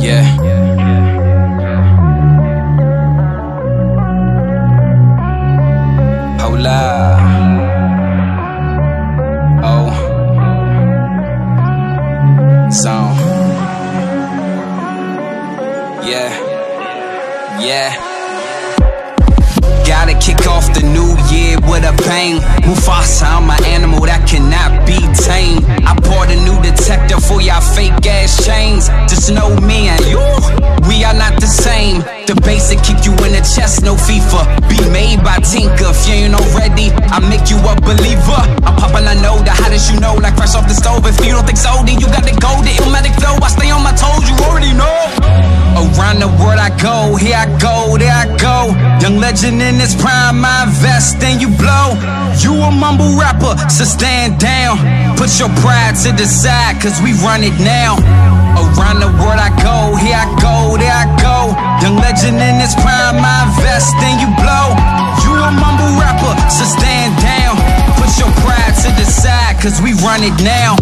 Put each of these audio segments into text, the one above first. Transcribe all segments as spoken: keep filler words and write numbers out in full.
Yeah. Paula. Oh. Zone. Yeah. Yeah. Gotta kick off the new year with a bang. Mufasa, I'm an animal that cannot be tamed. I bought a new detector for y'all fake ass chains. Just know me and you, we are not the same. The basic kick you in the chest, no FIFA. Be made by Tinker, if you ain't already, I make you a believer. I'm poppin', I know the hottest you know, like fresh off the stove. If you don't think so, then you gotta go. The Illmatic flow, I stay on my toes, you already know. Around the world I go, here I go, there I go. Young legend in this prime, I invest, then you blow. You a mumble rapper, so stand down. Put your pride to the side, cause we run it now. Around the world I go, here I go, there I go. Young legend in this prime, I invest, then you blow. You a mumble rapper, so stand down. Put your pride to the side, cause we run it now.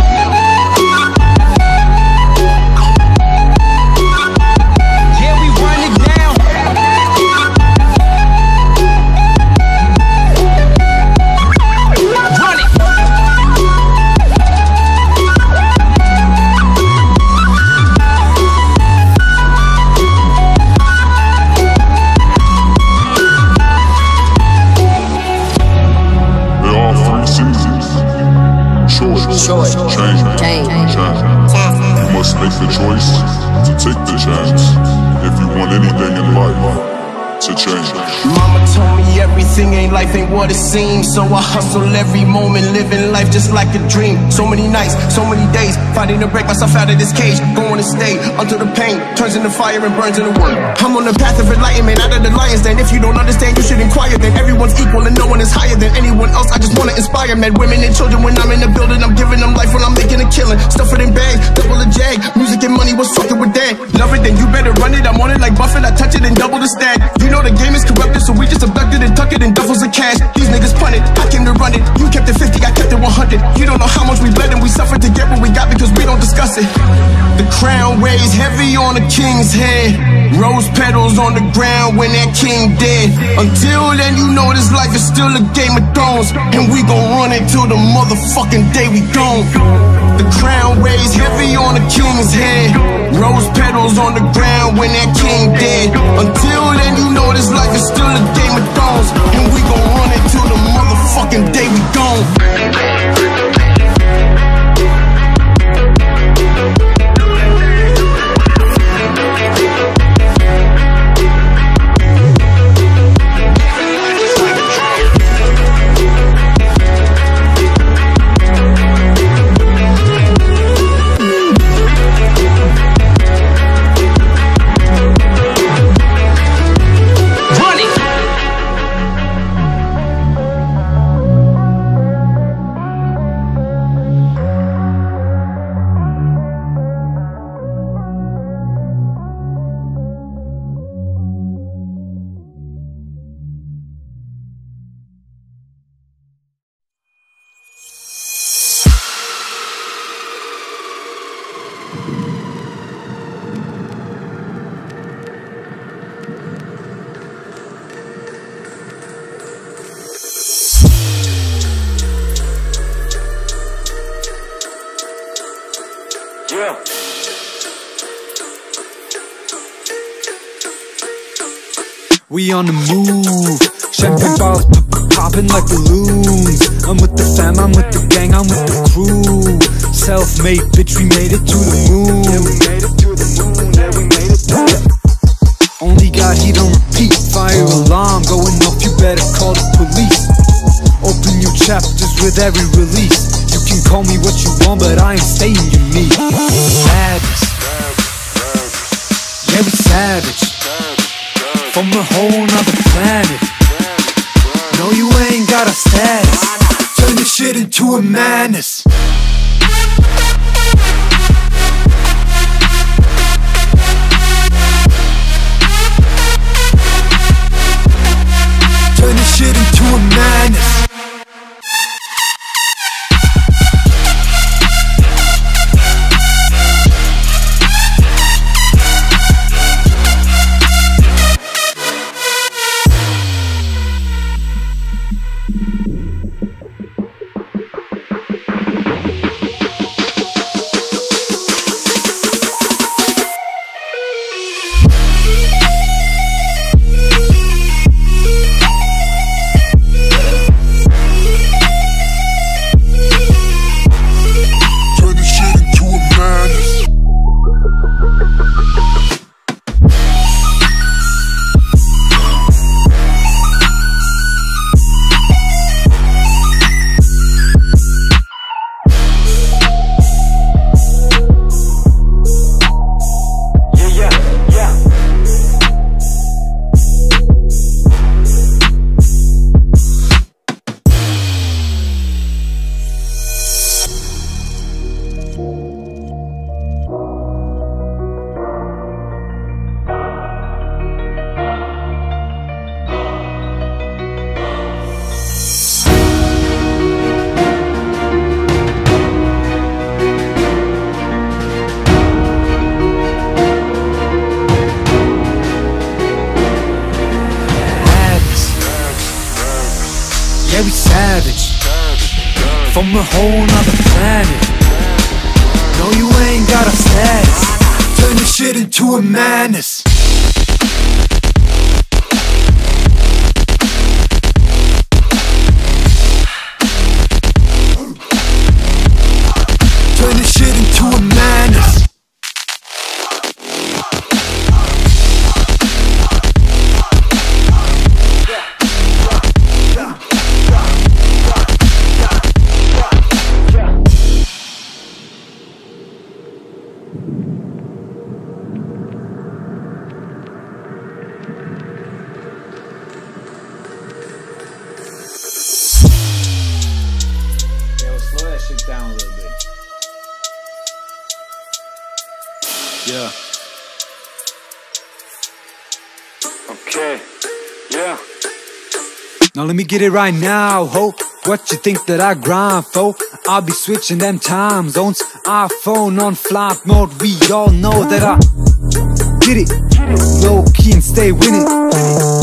Choice. Change, change, change. You must make the choice to take the chance if you want anything in life to change. Mama told me everything ain't life, ain't what it seems. So I hustle every moment, living life just like a dream. So many nights, so many days, fighting to break myself out of this cage. Going to stay until the pain turns into fire and burns into wood. I'm on the path of enlightenment, out of the lion's den. If you don't understand, you should inquire. Then everyone's equal and no one is higher than anyone else. I just wanna inspire men, women, and children. When I'm in the building, I'm giving them life. When I'm making a killing, stuff it in bags, double a jag. Music and money, what's fucking with that? Love it, then you better run it. I'm on it like Buffett, I touch it and double the stack. You know the game is corrupted, so we just abducted and tucked it in duffels of cash. These niggas punted, I came to run it. You kept it fifty, I kept it one hundred. You don't know how much we bled and we suffered to get what we got because we don't discuss it. The crown weighs heavy on the king's head. Rose petals on the ground when that king dead. Until then you know this life is still a game of thrones, and we gon' run it till the motherfucking day we gone. The crown weighs heavy on the king's head. Rose petals on the ground when that king dead. Until then you know this life is still a game of thrones, and we gon' run it till the motherfucking day we gone. We on the move, champagne bottles popping like balloons. I'm with the fam, I'm with the gang, I'm with the crew. Self-made, bitch, we made it to the moon. Yeah, we made it to the moon, yeah, we made it to the moon. Only got heat on repeat, fire alarm going off, you better call the police. Open new chapters with every release. You can call me what you want, but I ain't staying you need. Savage, yeah, we savage. From a whole nother planet. No, you ain't got a status. Turn this shit into a madness. Turn this shit into a madness. from a whole nother planet. No, you ain't got a status. Turn this shit into a madness. Turn this shit into a madness. Down a little bit. Yeah. Okay. Yeah. Now let me get it right now, ho. What you think that I grind for? I'll be switching them time zones. iPhone on flight mode. We all know that I did it. Low key and stay with it.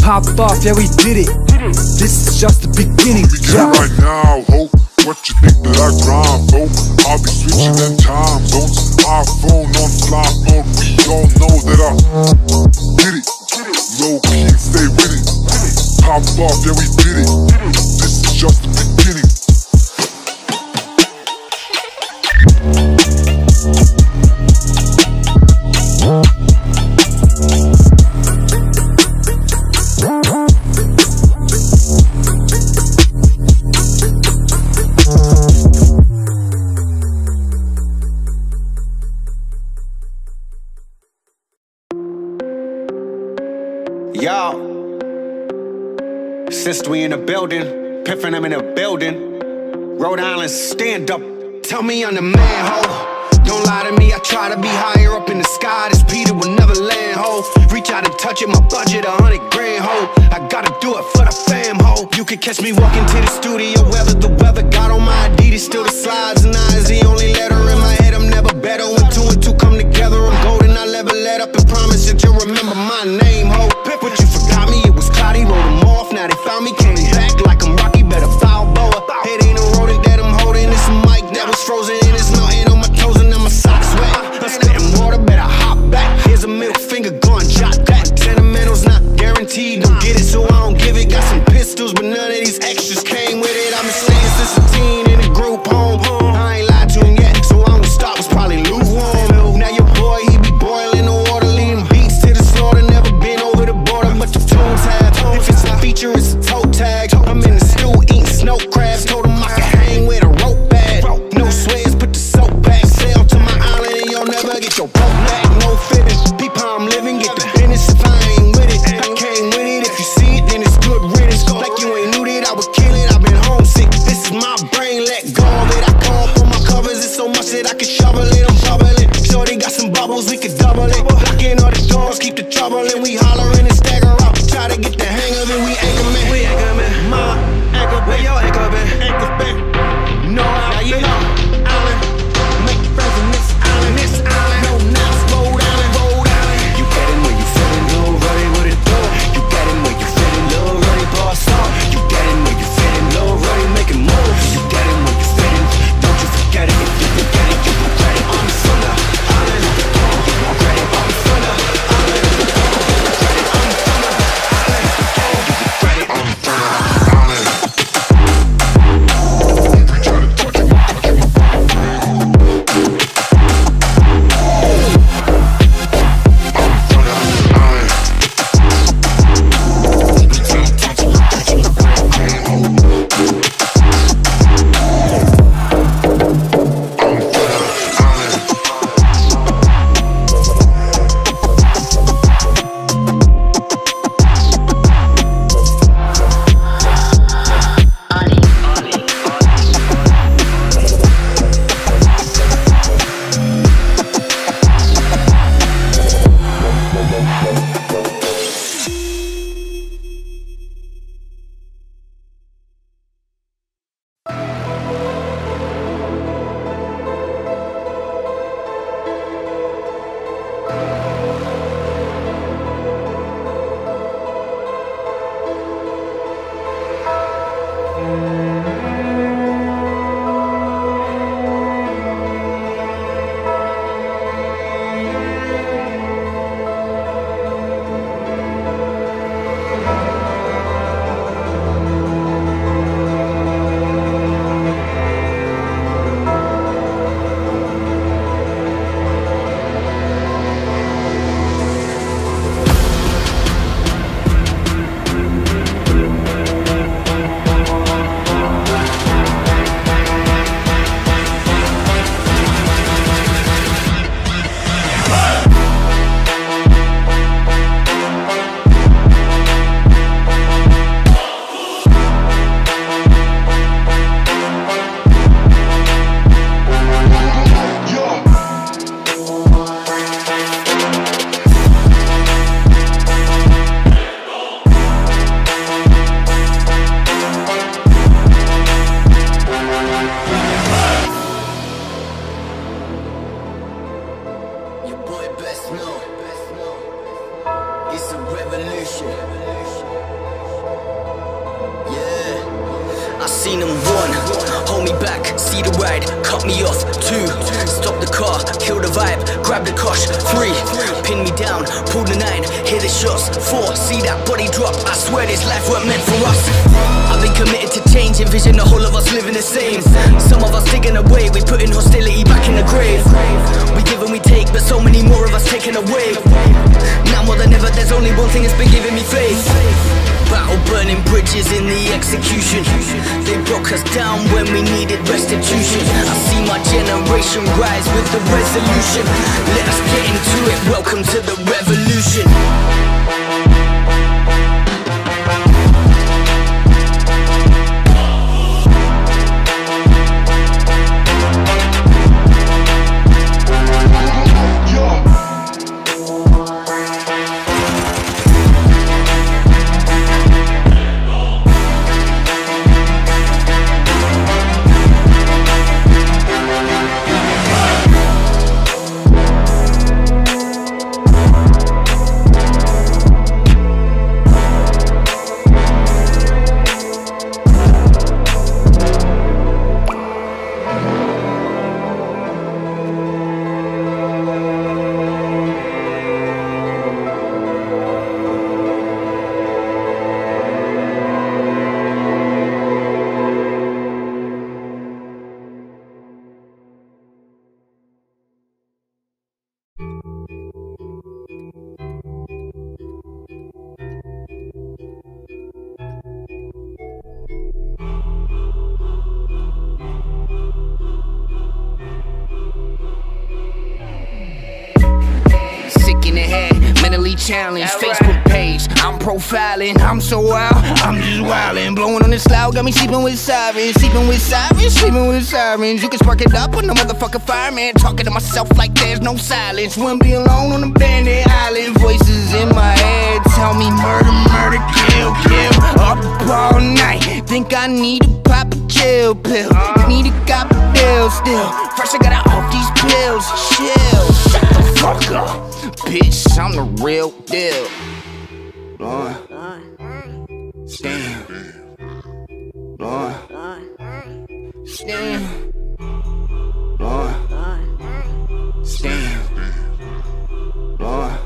Pop off, yeah we did it. This is just the beginning. Let me get it right now, ho. What you think that I grind for? I'll be switching them time zones. iPhone on fly mode. We all know that I did it. Low key and stay with it. Pop off, yeah we did it. This is just the beginning. Yo, since we in the building, piffin' them in the building. Rhode Island, stand up, tell me I'm the man, ho. Don't lie to me, I try to be higher up in the sky. This Peter will never land, ho. Reach out and touch it, my budget a hundred grand, ho. I gotta do it for the fam, ho. You can catch me walking to the studio, whether the weather got on my Adidas, still the slides and I is the only letter in my head. I'm never better when two and two come together. I'm golden, I'll never let up and promise that you'll remember my name, ho. But you forgot me, it was cloudy, wrote them off. Now they found me, came back like I'm Rocky, better foul boa. It ain't a road that I'm holding, it's a mic that was frozen. And it's melting on my toes and now my socks wet. I'm spitting water, better hop back. Here's a middle finger, go and drop that. Sentimental's not guaranteed, don't get it so I don't give it. Got some pistols, but none of these extras came with it. I've been slaying since a teen in a group home. I ain't lied to him yet, so I don't stop, was probably lukewarm. Now your boy, he be boiling the water, leading beats to the slaughter, never been over the border, but the tone tab. If it's a feature, it's a toe tag. I'm in the stew eating snow crabs. Told him I could hang with a rope bag. No swears, put the soap back. Sail to my island and you'll never get your boat back. No fitting, peep how I'm living, get the business if I ain't with it. I came with it, if you see it, then it's good riddance. Like you ain't knew that I would kill it, I've been homesick. This is my brain, let go of it. I call for my covers, it's so much that I can shovel it. I'm bubbling, sure they got some bubbles, we could double it. Locking all the doors, keep the trouble and we hollering and stagger. Try to get the hang of it, we anchor man. We anchor man. Ma, anchor, where your anchor been? Anchor been. No, I ain't on island. Make friends in this island, this island. No, now it's Rhode Island, Rhode Island. You got him when you feelin' little ruddy with a door. You got him when you feelin' little ruddy boss off. You got him when you feelin' little ruddy making moves. You got him when you feelin', don't you forget it. If you forget it, you regret it. I'm from the island, you regret it. I'm from the island. me off. Two, stop the car, kill the vibe, grab the kosh. Three, pin me down, pull the nine, hear the shots. Four, see that body drop, I swear this life weren't meant for us. I've been committed to change, envision the whole of us living the same. Some of us digging away, we putting hostility back in the grave. We give and we take, but so many more of us taken away. Now more than ever, there's only one thing that's been giving me faith. Battle burning bridges in the execution. They broke us down when we needed restitution. I see my generation rise with the resolution. Let us get into it, welcome to the revolution. Challenge, Facebook page, I'm profiling, I'm so wild, I'm just wildin'. Blowing on this loud, got me sleeping with sirens, sleeping with sirens, sleeping with sirens. You can spark it up on the motherfucking fireman, talking to myself like there's no silence. Wouldn't be alone on abandoned island, voices in my head tell me murder, murder, kill, kill. Up all night, think I need to pop a chill pill, need a cop a deal still. First I gotta off these pills, chill, shut the fuck up. Bitch, I'm the real deal. Lord, stand. Lord, stand. Lord, stand. Lord, stand. Lord, stand. Lord, stand. Lord, stand.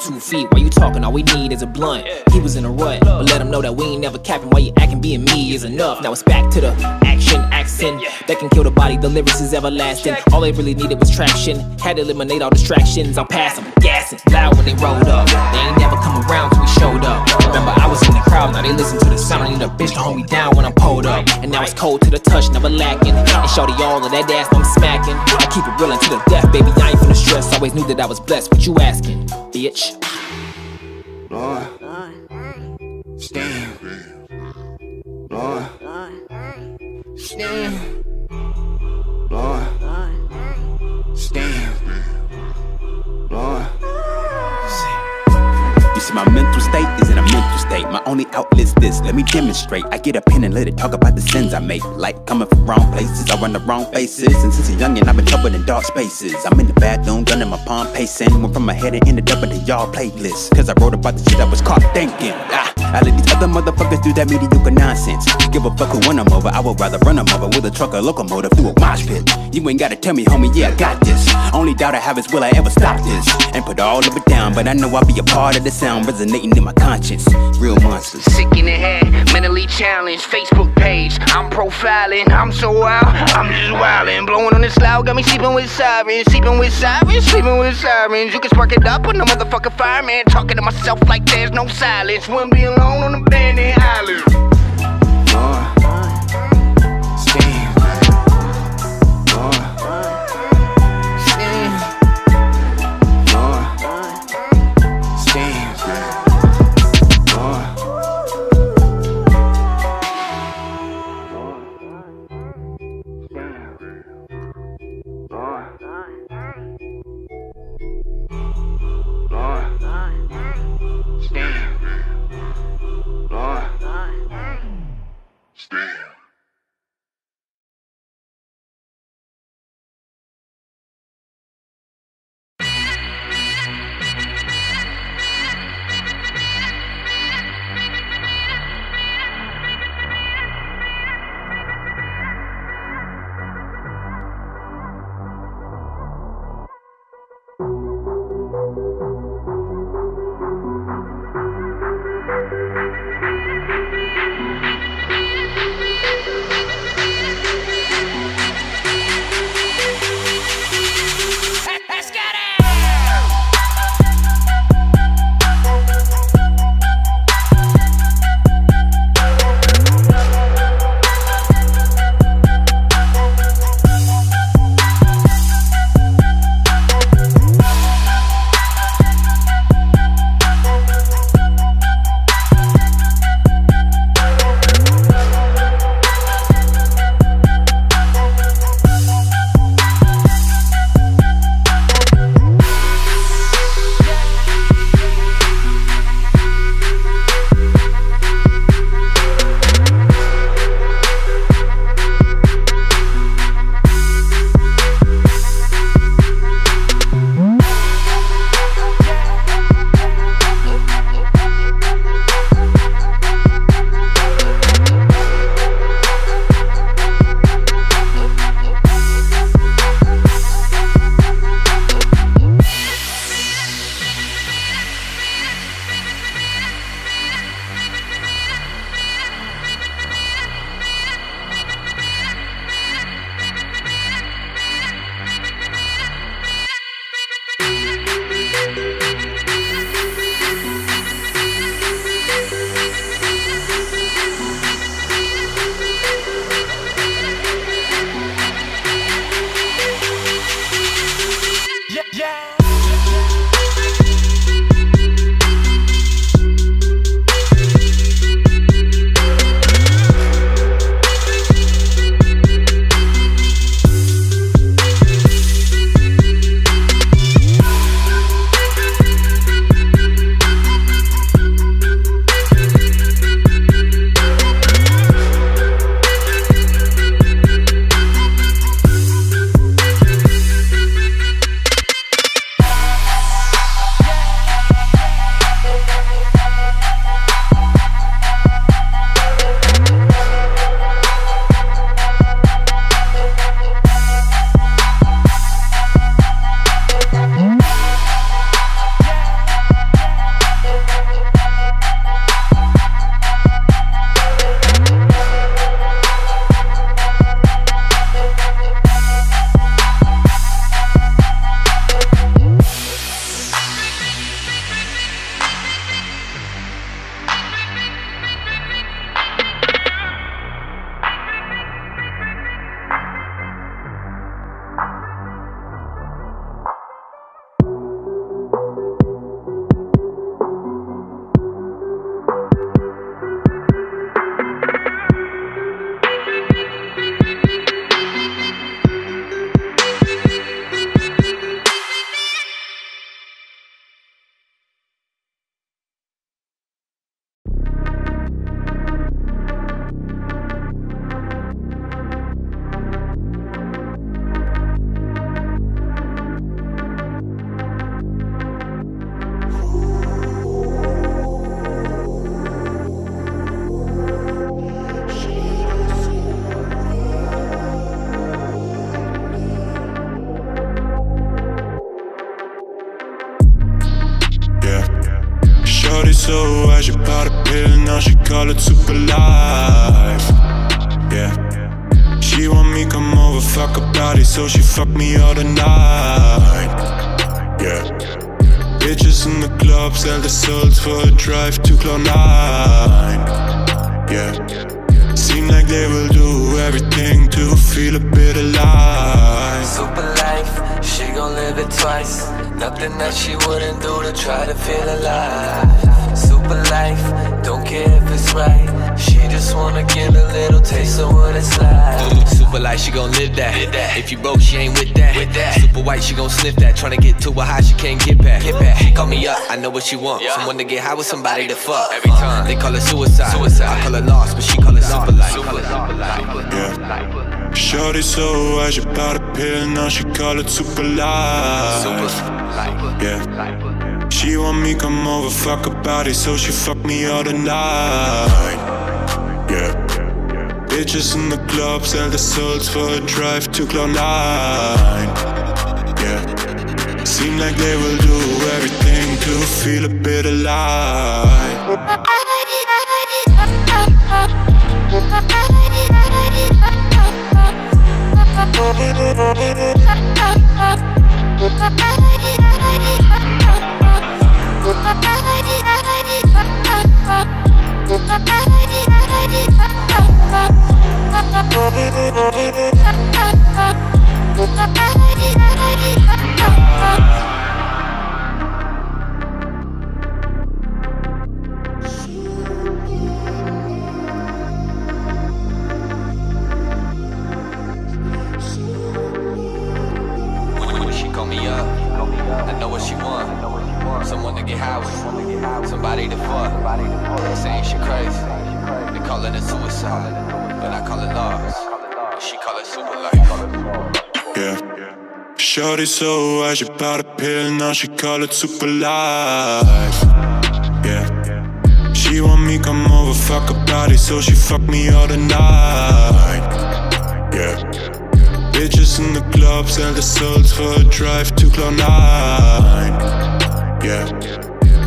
Two feet, while you talking, all we need is a blunt. He was in a rut, but let him know that we ain't never capping. While you acting, being me is enough. Now it's back to the action, accent that can kill the body, the lyrics is everlasting. All they really needed was traction, had to eliminate all distractions. I'll pass them, gassing, loud when they rolled up. They ain't never come around till we showed up. Remember I was in the crowd, now they listen to the sound. I need a bitch to hold me down when I'm pulled up. And now it's cold to the touch, never lacking. And shorty all of that ass I'm smacking. I keep it real until the death, baby, I ain't finna stress. Always knew that I was blessed, what you asking, bitch? Lord, stand. Lord, stand. Lord, stand. Lord, you see, my mental state is in a mental state. My only outlet's this, let me demonstrate. I get a pen and let it talk about the sins I make. Like coming from wrong places, I run the wrong faces. And since a youngin', I've been troubled in dark spaces. I'm in the bathroom, gunning my palm, pacing. Went from my head and ended up in the y'all playlist. Cause I wrote about the shit I was caught thinking. Ah, I let these other motherfuckers do that mediocre nonsense. Give a fuck who won them over, I would rather run them over with a truck or locomotive through a mosh pit. You ain't gotta tell me, homie, yeah, I got this. Only doubt I have is will I ever stop this. And put all of it down, but I know I'll be a part of the sound resonating in my conscience. Real monsters. Sick in the head, mentally challenged, Facebook page, I'm profiling, I'm so wild, I'm just wildin'. Blowing on this loud, got me sleeping with sirens, sleeping with sirens, sleeping with sirens. You can spark it up on the motherfucking fireman, talking to myself like there's no silence. Wouldn't be alone on the bandit island. Lord, stand. Lord, stand. Lord, stand. Lord, Lord, Lord, stand. Lord, call it super life. Yeah. She want me come over, fuck her body, so she fuck me all the night. Yeah. Bitches in the club sell their souls for a drive to Cloud nine. Yeah. Seem like they will do everything to feel a bit alive. Super life, she gon' live it twice. Nothing that she wouldn't do to try to feel alive. Super life, don't care if it's right. She just wanna get a little taste of what it's like. Super life, she gon' live that. that If you broke, she ain't with that, with that. Super white, she gon' sniff that. Tryna get to a high, she can't get back. Get back. Call me up, I know what she want, yeah. Someone to get high with, somebody to fuck. Every time they call it suicide, suicide. I call it loss, but she call it super life. Yeah. Shorty so high, she bought a pill, now she call it super life. Super life. Yeah. She want me come over, fuck her body, so she fuck me all the night. Yeah. Bitches in the club sell their souls for a drive to Cloud nine. Yeah. Seem like they will do everything to feel a bit alive. When she call me up, I know what she want. Someone to get high with, somebody to fuck. Saying she crazy, they call it a suicide, but I call it loss. She call it super life. Yeah. Shorty so high, she bought a pill, now she call it super life. Yeah. She want me come over, fuck her body, so she fuck me all the night. Yeah. Bitches in the club sell their souls for a drive to Cloud nine. Yeah.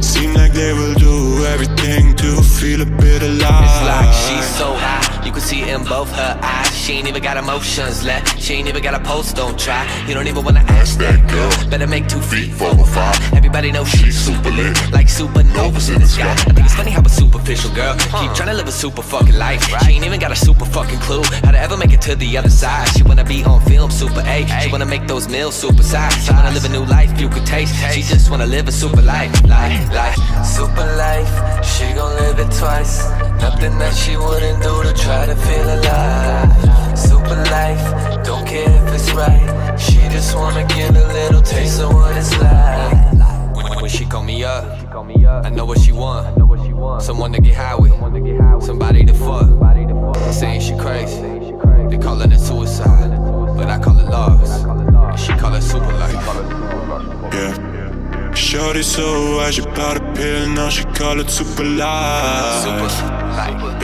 Seem like they will do everything to feel a bit alive. It's like she's so high, you can see it in both her eyes. She ain't even got emotions left, she ain't even got a pulse, don't try. You don't even wanna ask that girl, better make two feet, four or five. Everybody knows she's super lit, like supernovas in the sky. I think it's funny how a superficial girl keep trying to live a super fucking life. She ain't even got a super fucking clue how to ever make it to the other side. She wanna be on film, super A. She wanna make those meals super size. She wanna live a new life you could taste. She just wanna live a super life, life, life. Super life, she gon' live it twice. Nothing that she wouldn't do to try to feel alive. Super life, don't care if it's right. She just wanna get a little taste of what it's like. When, when she call me up, I know what she want. Someone to get high with, somebody to fuck. Saying she crazy, they callin' it suicide, but I call it loss. And she call it super life. Yeah. Shorty so high, she bought a pill, now she call it super life.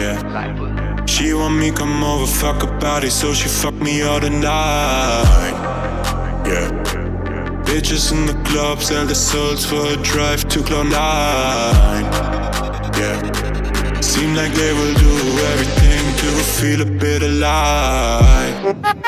Yeah. She want me come over, fuck her body, so she fuck me all the night. Yeah. Bitches in the club sell their souls for a drive to Cloud nine. Yeah. Seem like they will do everything to feel a bit alive. I'm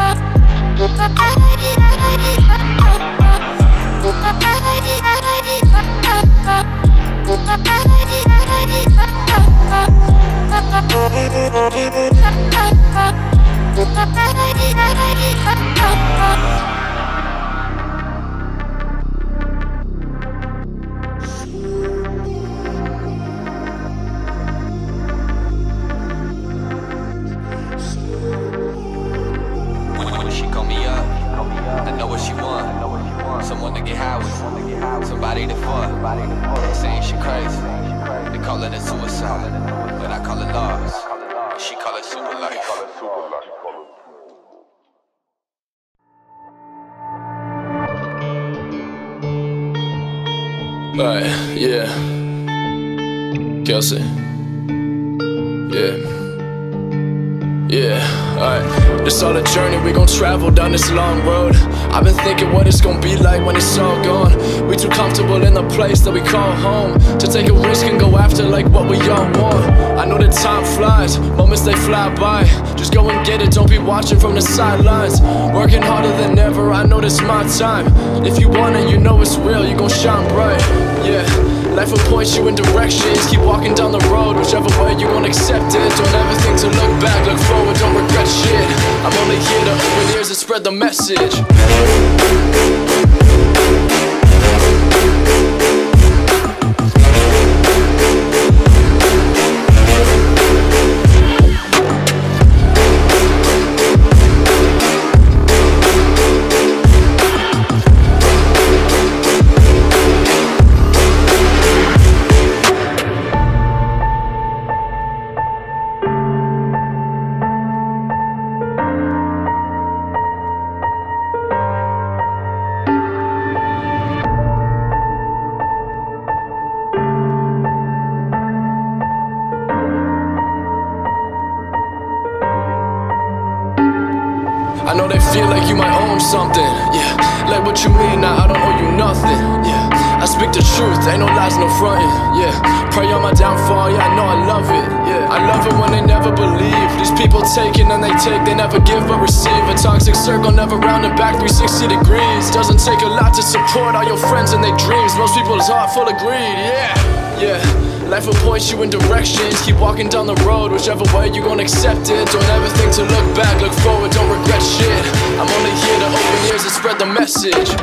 Someone to get high with, somebody to fuck. Saying she crazy, they call it a suicide, but I call it loss. She call it super life. Alright, yeah. Kelsey. Yeah. Yeah. Alright, this all a journey, we gon' travel down this long road. I've been thinking what it's gon' be like when it's all gone. We too comfortable in the place that we call home to take a risk and go after like what we all want. I know that time flies, moments they fly by. Just go and get it, don't be watching from the sidelines. Working harder than ever, I know this my time. If you want it, you know it's real, you gon' shine bright. Yeah. Life will point you in directions, keep walking down the road. Whichever way you gon' accept it, don't ever think to look back, look forward, don't regret shit. I'm only here to open ears and spread the message. I know they feel like you might own something, yeah. Like what you mean, now I don't owe you nothing, yeah. I speak the truth, ain't no lies, no frontin', yeah. Pray on my downfall, yeah, I know I love it, yeah. I love it when they never believe. These people taking and they take, they never give but receive. A toxic circle, never rounding back three sixty degrees. Doesn't take a lot to support all your friends and their dreams. Most people's heart full of greed, yeah, yeah. Life will point you in directions, keep walking down the road. Whichever way you gon' accept it, don't ever think to look back, look forward, don't regret shit. I'm only here to open ears and spread the message.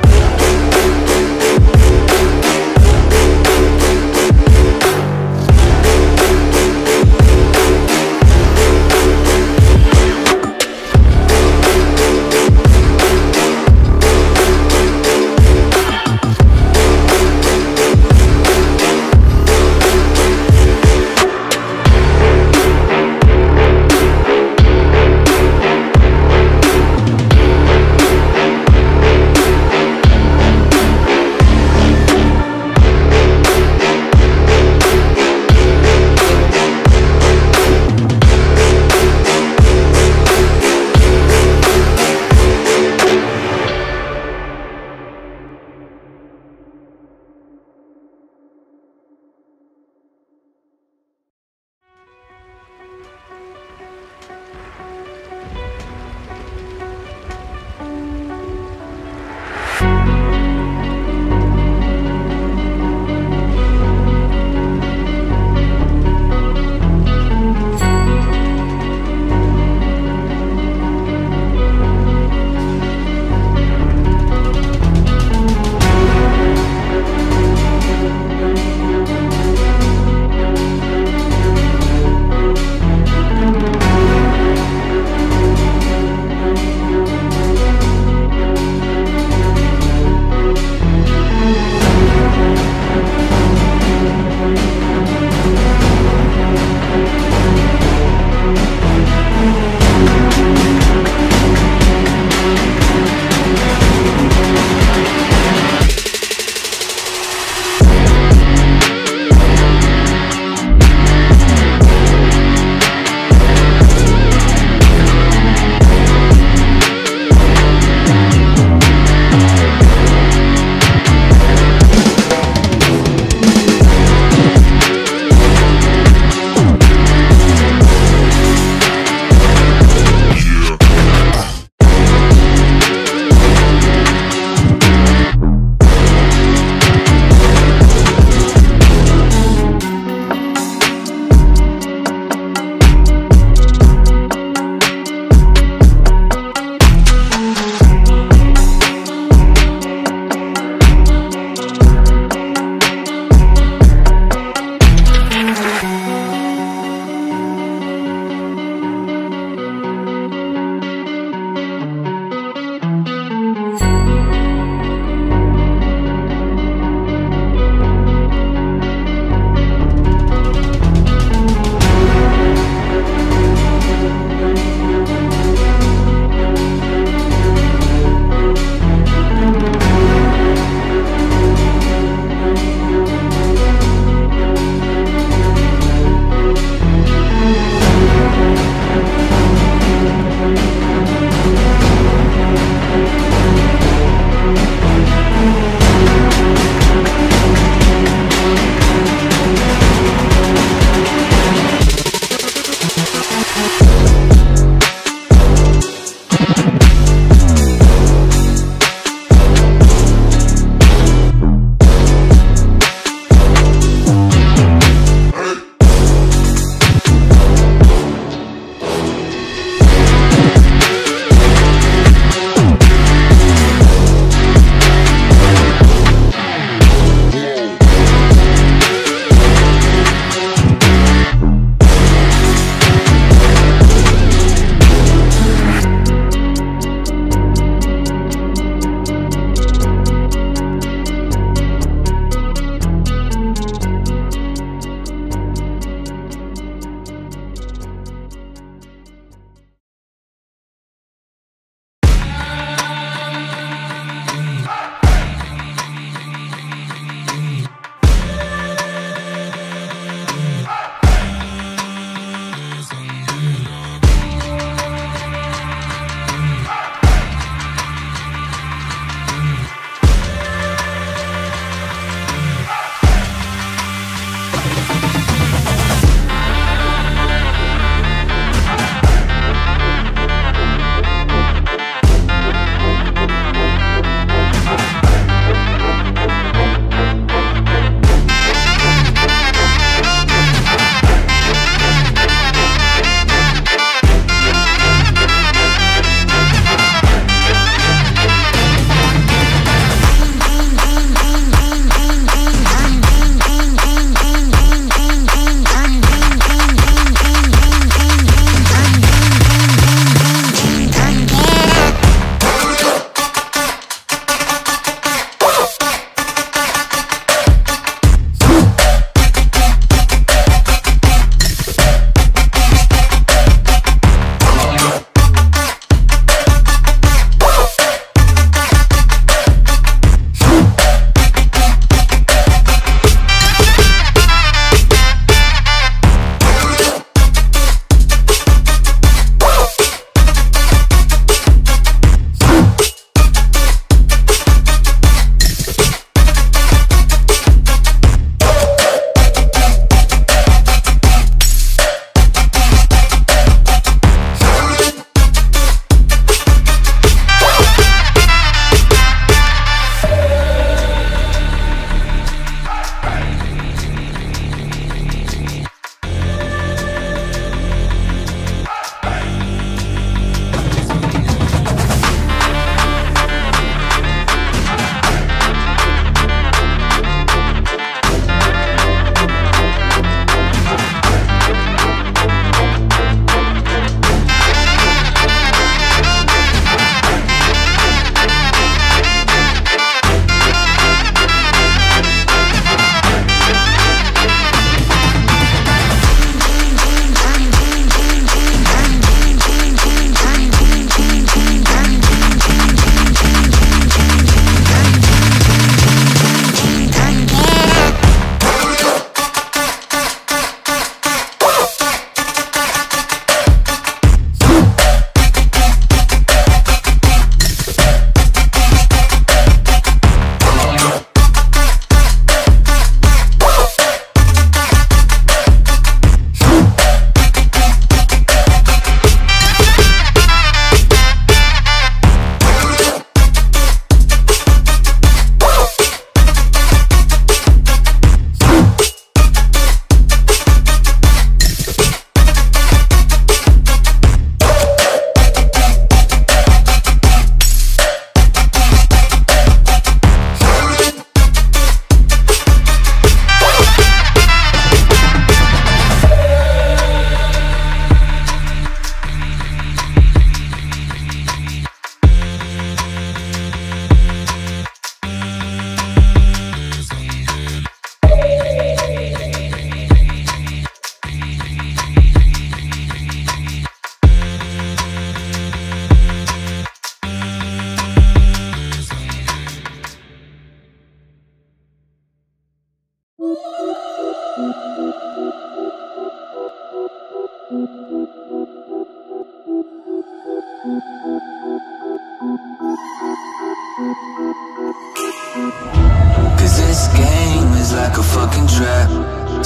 Cause this game is like a fucking trap.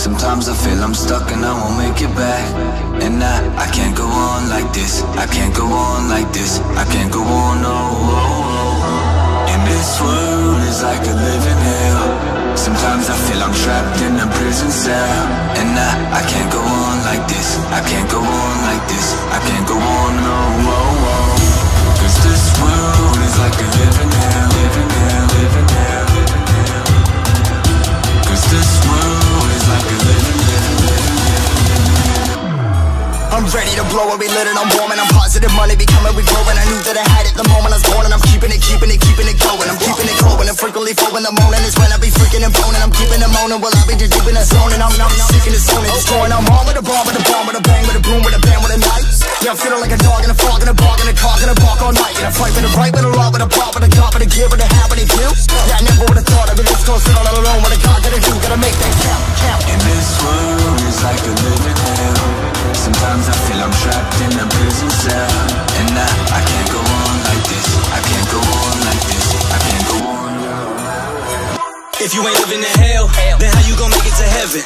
Sometimes I feel I'm stuck and I won't make it back. And I, I can't go on like this. I can't go on like this. I can't go on, no. And this world is like a living hell. Sometimes I feel I'm trapped in a prison cell. And I, I can't go on like this. I can't go on like this. I can't go on, no. Cause this world is like a living hell. Living hell, living hell, living hell. Cause this world is like a living hell, living hell. I'm ready to blow, I'll be lit and I'm warm and I'm positive. Money be coming, we growing. I knew that I had it the moment I was born, and I'm keeping it, keeping it, keeping it going. I'm keeping it growing and frequently flowing. The moaning is when I be freaking and boning. I'm keeping it moaning while I be just deep in the zone, and I'm not sick in the zone. It's going, I'm on with a bomb, with a bomb, with a bang, with a boom, with a bang, with a knife. Yeah, I'm feeling like a dog in a fog, in a bog, in a cock, in a bark all night. And I fight with a right, with a rock, with a pop, with a cop, with a gear, with a hat, with a kill. Yeah, I never would've thought I'd be this close, sitting all alone. What a God gotta do, gotta make that count, count. And this world is like a living hell. Sometimes I feel I'm trapped in a prison cell. And I, I can't go on like this. I can't go on like this. I can't go on. If you ain't living in hell, then how you gon' make it to heaven?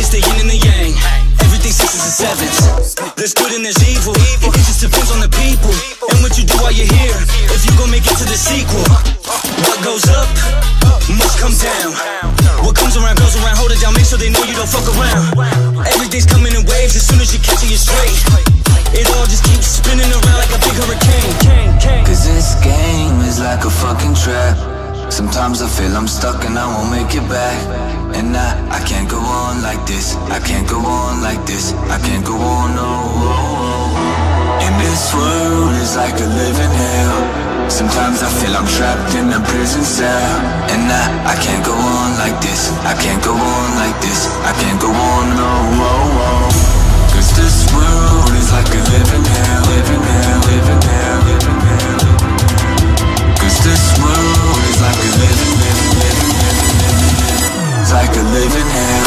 It's the yin and the yang. Everything sixes and sevens. There's good and there's evil. It just depends on the people and what you do while you're here. If you gon' make it to the sequel. What goes up must come down. What comes around goes around. Hold it down, make sure they know you don't fuck around. Everything's coming in waves. As soon as you catch it, you're straight. It all just keeps spinning around like a big hurricane. Cause this game is like a fucking trap. Sometimes I feel I'm stuck and I won't make it back. And I, I can't go on like this. I can't go on like this. I can't go on, no. And this world is like a living hell. Sometimes I feel I'm trapped in a prison cell. And I, I can't go on like this. I can't go on like this. I can't go on, no. Cause this world is like a living hell. Living hell, living hell, living hell. Cause this world is like a living, living, living, living, living. It's like a living hell.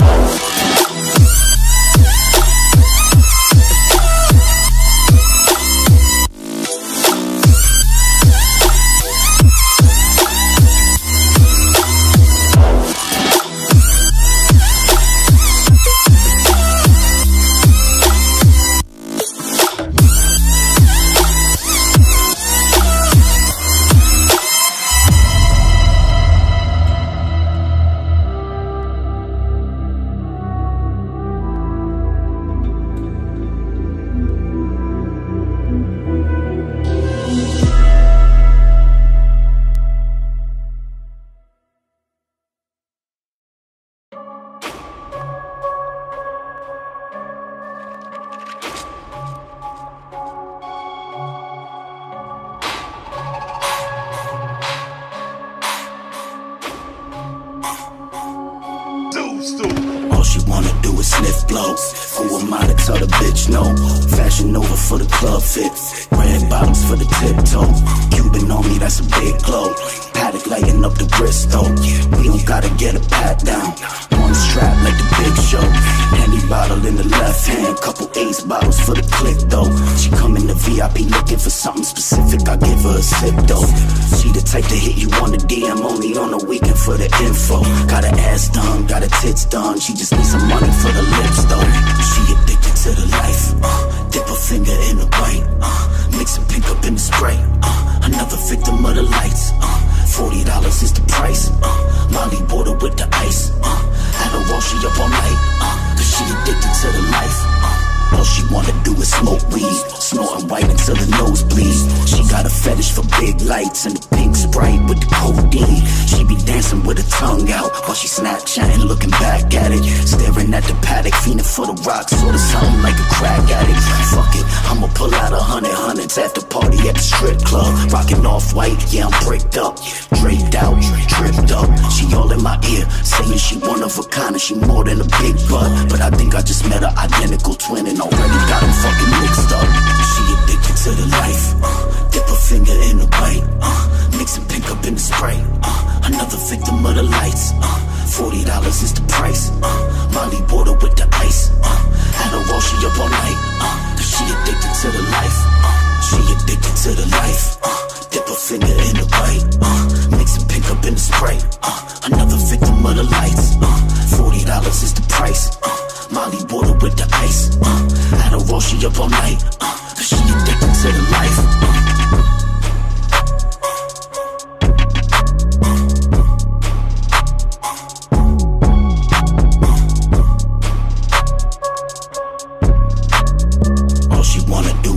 a figure in the white, uh, mix and pick up in the Sprite, uh, another victim of the lights, uh, forty dollars is the price, uh, Molly water with the ice, uh, Adderall she up all night, uh, she addicted to the life, uh.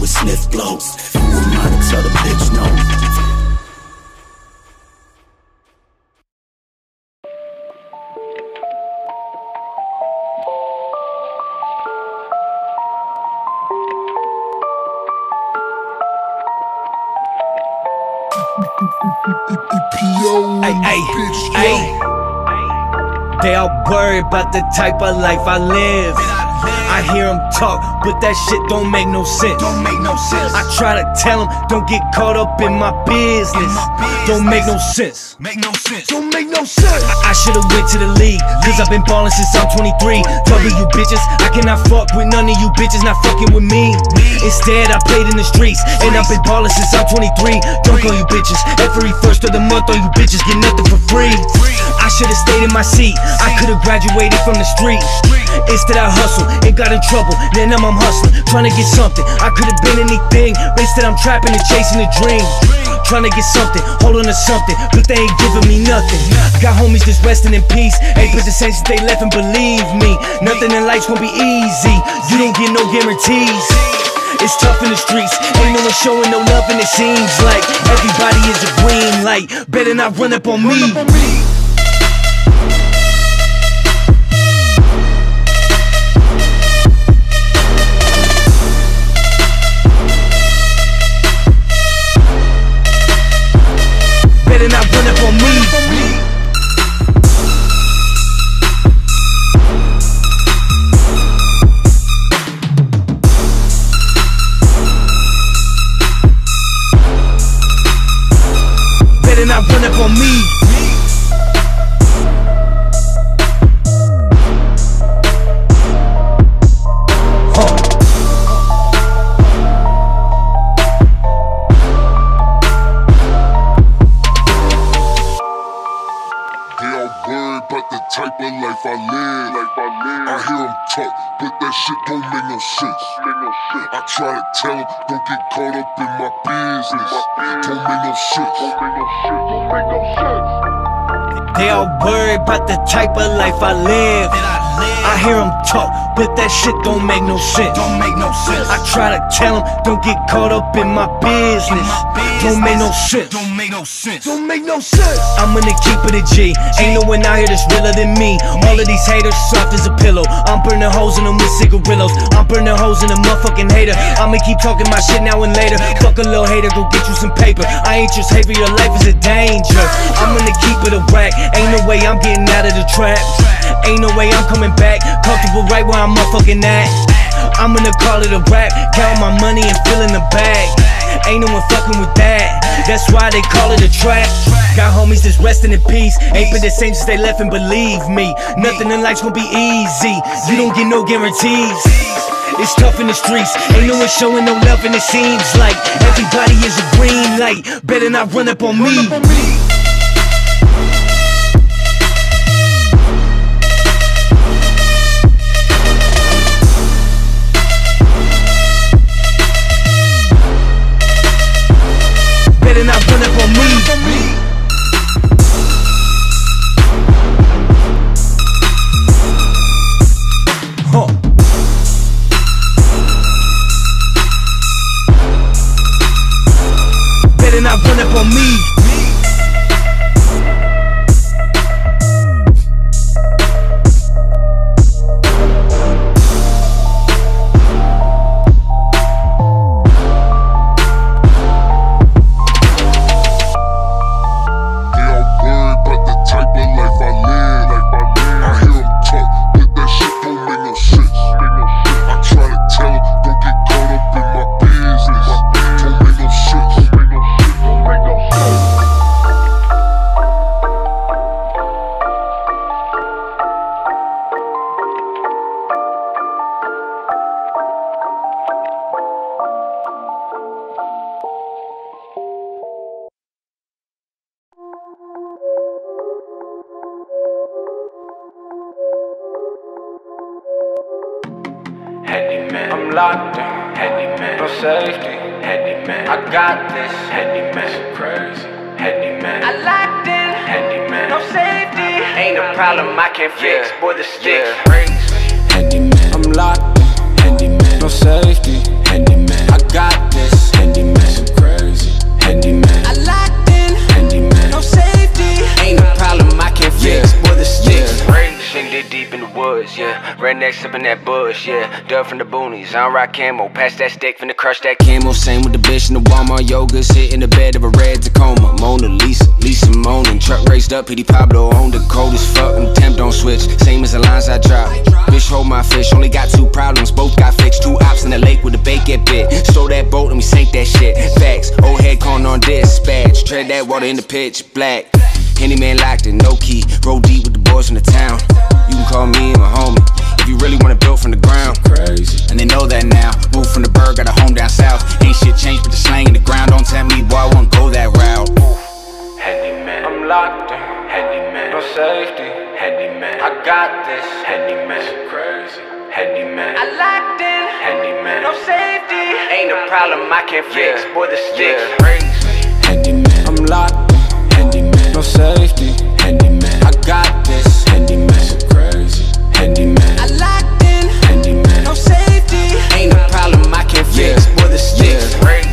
Sniff blows. Who am I to tell the bitch no? Ay, ay, ay. They all worried about the type of life I live. I hear him talk, but that shit don't make no sense. Don't make no sense. I try to tell him, don't get caught up in my business. In my business. Don't make no sense. Make no sense. Don't make no sense. I, I should've went to the league, cause I've been ballin' since I'm twenty-three. Fuck with you bitches, I cannot fuck with none of you bitches not fucking with me. Instead, I played in the streets, and I've been ballin' since I'm twenty-three. Don't call you bitches. Every first of the month, all you bitches get nothing for free. I should've stayed in my seat. I could've graduated from the street. Instead I hustle and got in trouble. Then now I'm hustling, trying to get something. I could've been anything. Instead I'm trapping and chasing a dream. Trying to get something, holding to something, but they ain't giving me nothing. Got homies just resting in peace. Ain't put the same since they left, and believe me, nothing in life's gonna be easy. You don't get no guarantees. It's tough in the streets. Ain't no one showing no love, and it seems like everybody is a green light. Better not run up on me. They all worried about the type of life I live. I hear them talk, but that shit don't make no sense. I try to tell them, don't get caught up in my business. Don't make no sense. Don't make no sense. I'm gonna keep it a G. Ain't no one out here that's realer than me. All of these haters soft as a pillow. I'm burning holes in them with cigarillos. I'm burning holes in a motherfucking hater. I'ma keep talking my shit now and later. Fuck a little hater, go get you some paper. I ain't just hater, your life is a danger. I'm gonna keep it a rack. Ain't no way I'm getting out of the trap. Ain't no way I'm coming back. Comfortable right where I'm motherfucking at. I'm gonna call it a rap. Count my money and fill in the bag. Ain't no one fucking with that. That's why they call it a trap. Got homies just resting in peace. Ain't been the same since they left, and believe me, nothing in life's gonna be easy. You don't get no guarantees. It's tough in the streets. Ain't no one showing no love, and it seems like everybody is a green light. Better not run up on me. Better not run up on me. I'm locked in. Handyman. No safety. Handyman. I got this. Handyman. Crazy. Handyman. I locked in. Handyman. No safety. Ain't a problem I can't fix. Yeah. Boy, the sticks. Yeah. Crazy. Handyman. I'm locked in. Handyman. No safety. Handyman. I got this. Handyman. Crazy. Handyman. I locked in. Handyman. No safety. Ain't a problem I can't fix. Yeah. Boy, the sticks. Yeah. Crazy. Did deep in the woods, yeah. Redneck sippin' that bush, yeah. Dub from the boonies, I don't rock camo. Pass that stick, finna crush that camo. Same with the bitch in the Walmart yoga. Sit in the bed of a red Tacoma. Mona Lisa, Lisa moaning. Truck raced up, P D Pablo on the cold as fuck. And temp don't switch, same as the lines I drop. Bitch hold my fish, only got two problems. Both got fixed, two ops in the lake with a bait get bit. Stole that boat and we sank that shit. Facts, old head calling on dispatch. Tread that water in the pitch black. Handyman locked in, no key. Roll deep with the boys from the town. You can call me my homie if you really want to build from the ground. Crazy. And they know that now. Moved from the burg, got a home down south. Ain't shit changed but the slang in the ground. Don't tell me why I won't go that route. Handyman, I'm locked in. Handyman, no safety. Handyman, I got this. Handyman, crazy. Handyman, I locked in. Handyman, no safety. Ain't a problem I can't fix. Yeah. Boy, the sticks. Yeah. Crazy. Handyman, I'm locked in. Handyman, no safety. Handyman, I got this. Handyman, crazy. Handyman, I locked in. Handyman, no safety. Ain't no problem I can't fix. Boy, the sticks. Crazy.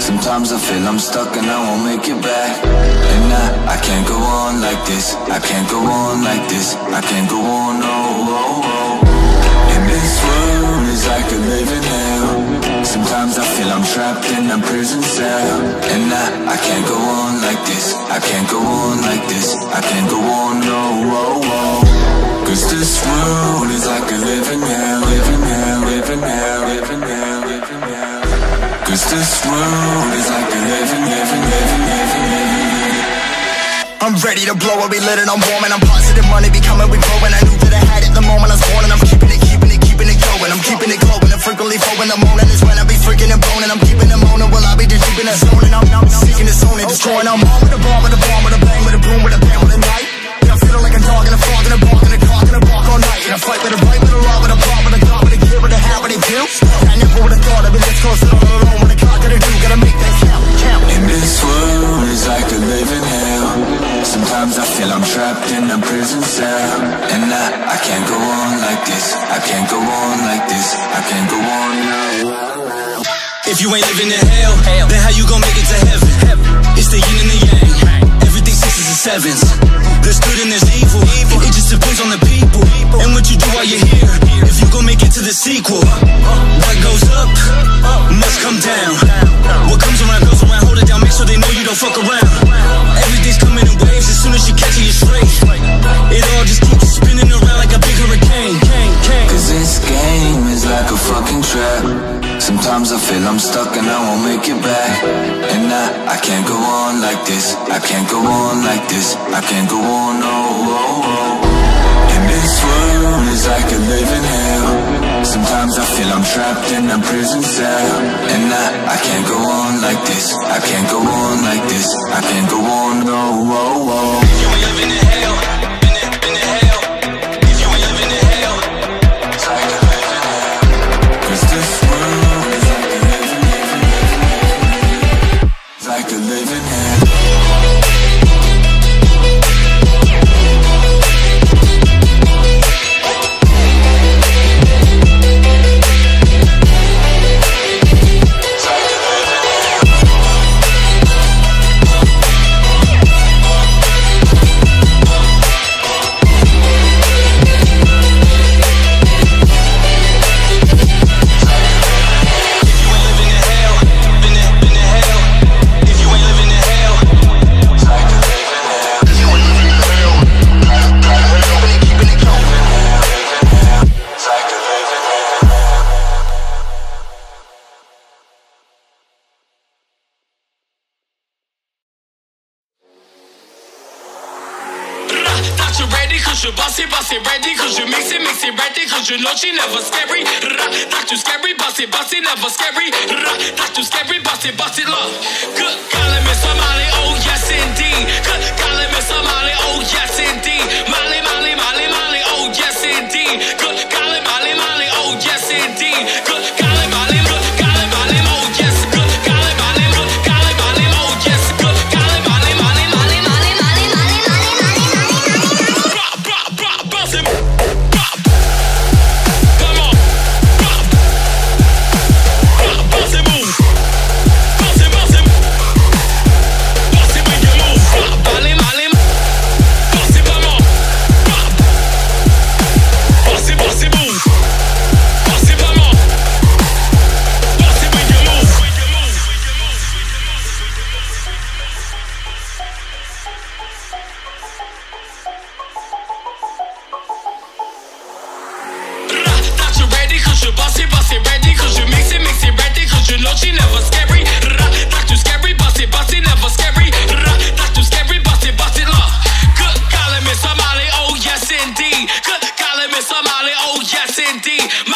Sometimes I feel I'm stuck and I won't make it back. And I, I can't go on like this. I can't go on like this. I can't go on, no, oh, oh. And this world is like a living hell. Sometimes I feel I'm trapped in a prison cell. And I, I can't go on like this. I can't go on like this. I can't go on, no, oh, oh. Cause this world is like a living hell. Living hell, living hell, living hell, living hell. Cause this world is like a living, living, living, living, living. I'm ready to blow, I'll be lit and I'm warm. And I'm positive money be coming, we growing. I knew that I had it the moment I was born. And I'm keeping it, keeping it, keeping it going. I'm keeping it glowing, I'm frequently flowing. The moaning is when I be freaking and boning. I'm keeping it moaning, well I be just keeping it zoning. I'm not seeking this own and destroying. I'm on with a bomb, with a bomb, with a bang, with a bloom, with a bang, with a night. And I'm feeling like a dog and a frog and a bark and a cock and a bark all night. And I fight with a right, with a wrong, with a bomb, with a dog, with a gear, with a how, with a deal. I never would've thought I'd be this close all alone. And this world is like a living hell. Sometimes I feel I'm trapped in a prison cell. And I, I can't go on like this. I can't go on like this. I can't go on now. If you ain't living in hell, hell, then how you gon' make it to heaven? Heaven? It's the yin and the yang. Everything sixes and sevens. There's good and there's evil. evil It just depends on the people. people And what you do while you're here. If you gon' make it to the sequel. What goes up must come down. What comes around goes around, hold it down. Make sure they know you don't fuck around. Everything's coming in waves. As soon as you catch it, you're straight. It all just keeps spinning around like a big hurricane. Cause this game is like a fucking trap. Sometimes I feel I'm stuck and I won't make it back. And I, I can't go on like this. I can't go on like this. I can't go on, no, oh, oh. And this world is like a living hell. Sometimes I feel I'm trapped in a prison cell. And I, I can't go on like this. I can't go on like this. I can't go on, no, oh, oh. If you ain't living in hell, in it, in it hell. If you ain't living in hell, it's like a living hell. Cause this world is like a living, living, living, living. It's like a living hell. it right there, cause you know she never scary. Not too scary, bust it, bust it, never scary. Not too scary, bust it, bust it, love. Good golly, Miss O'Malley, oh yes indeed. Good golly, Miss O'Malley, oh yes indeed. Molly, Molly, Molly, Molly, oh yes indeed. Good golly, Molly, Molly, oh yes indeed. Good golly, Molly, good golly, Molly, oh yes. Good golly, Molly, good golly, Molly, oh yes. Good golly, Molly, Molly, Molly, Molly, Molly, Molly, Molly, Molly, Molly, Molly. You bust it, bust it, ready, cause you mix it, mix it, ready, cause you know she never scary. Not too scary, bust it, bust it, never scary. Not too scary, bust it, bust it, love. Good golly, Miss O'Malley, oh yes indeed. Good golly, Miss O'Malley, oh yes indeed.